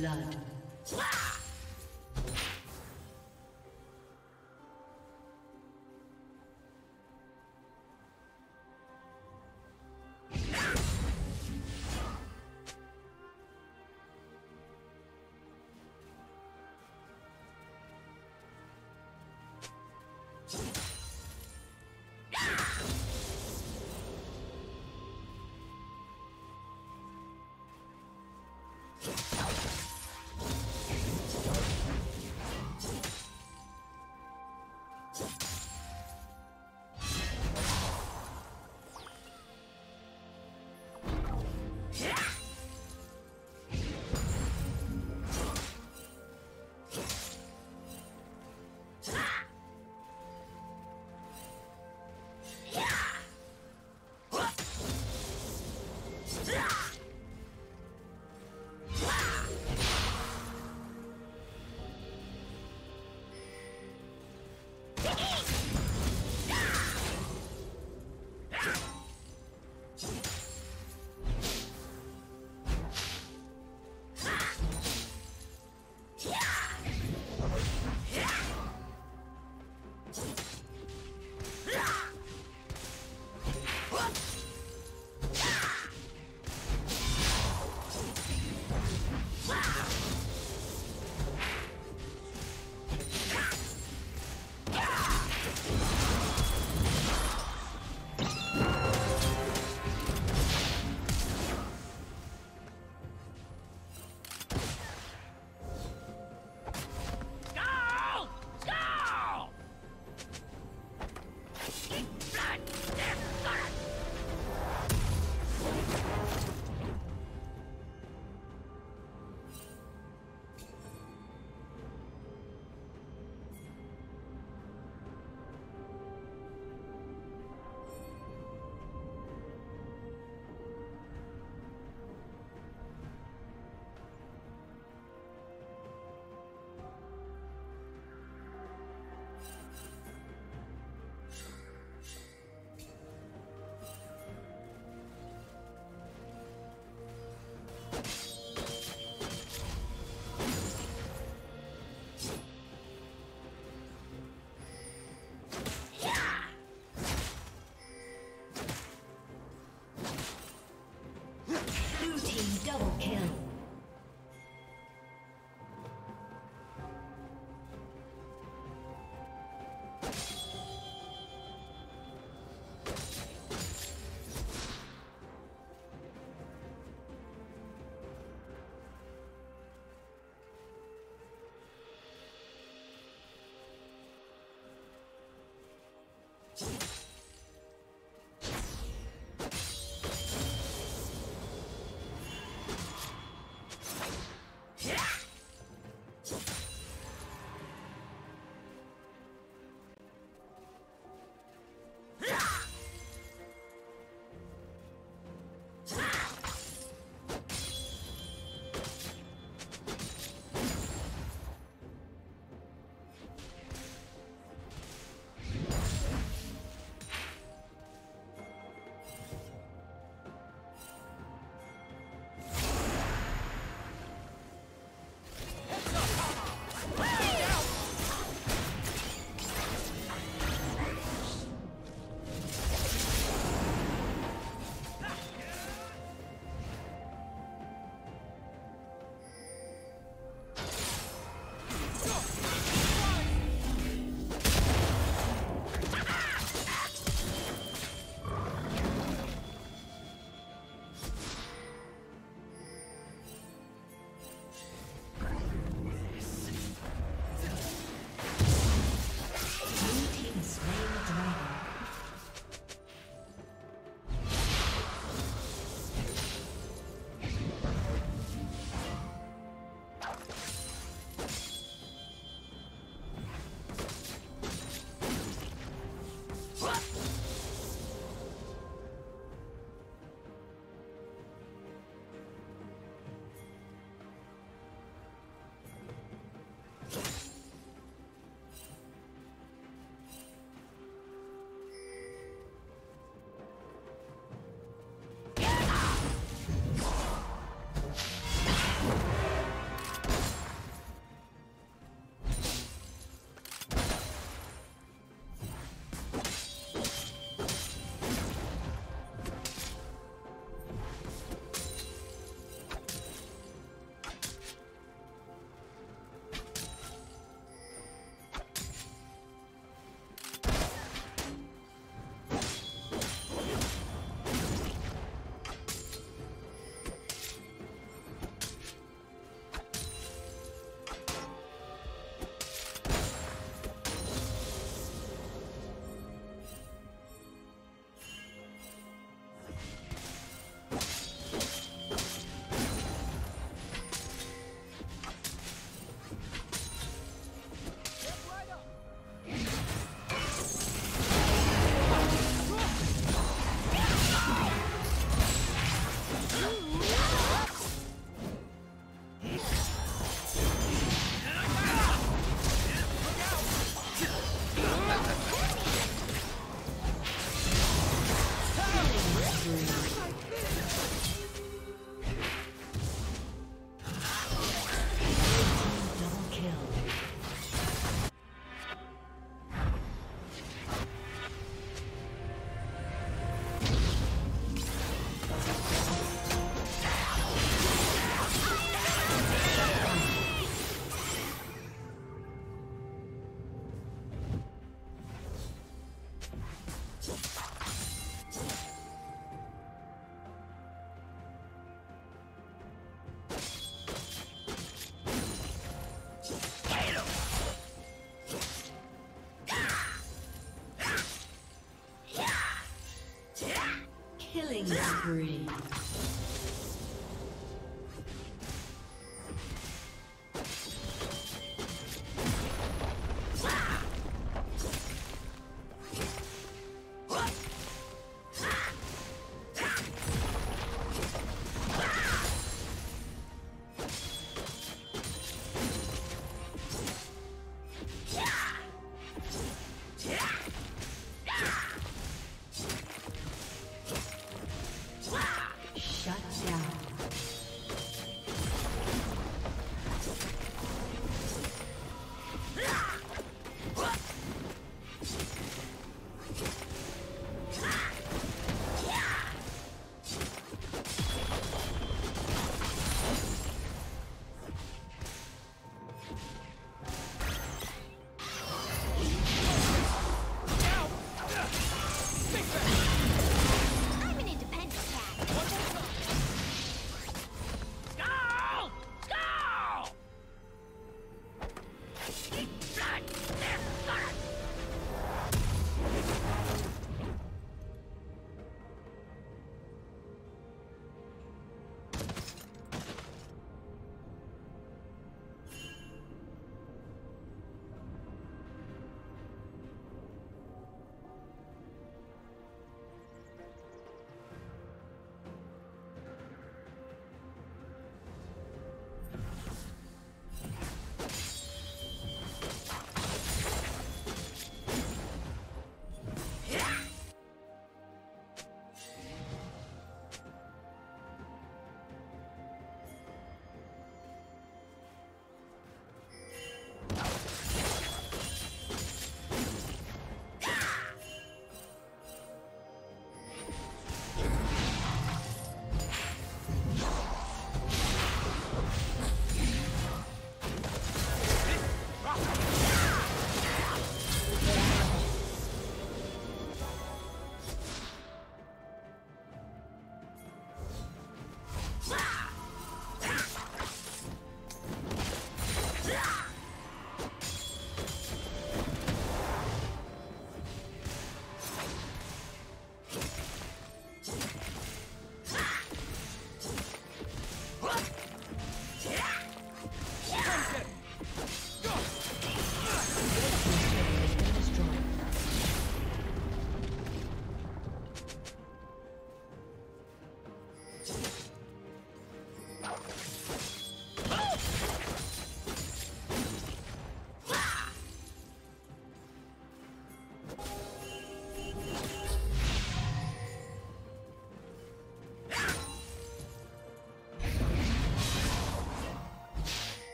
blood. Yeah! Killing spree.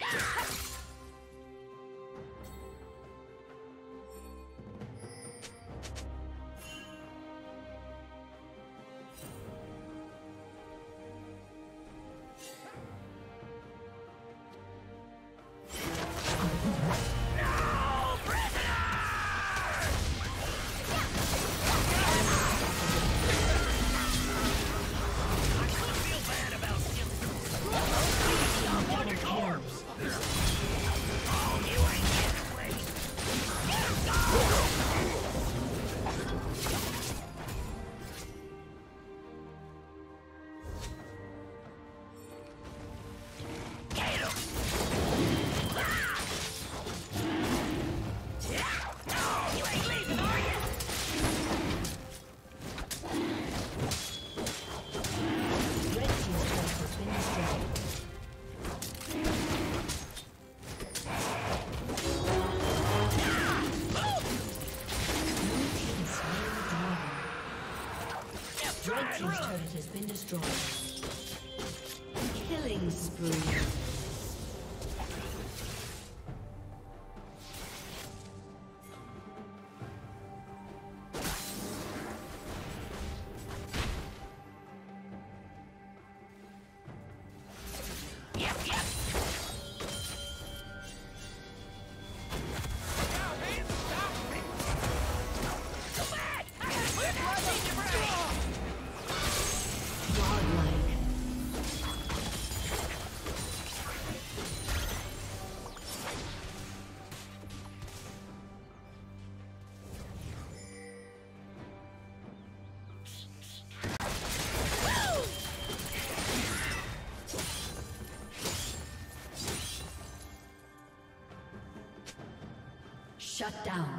Now we're ready to growl. Killing spree. Shut down.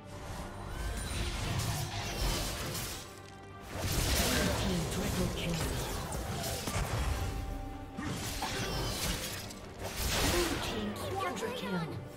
Blue team quadra kill.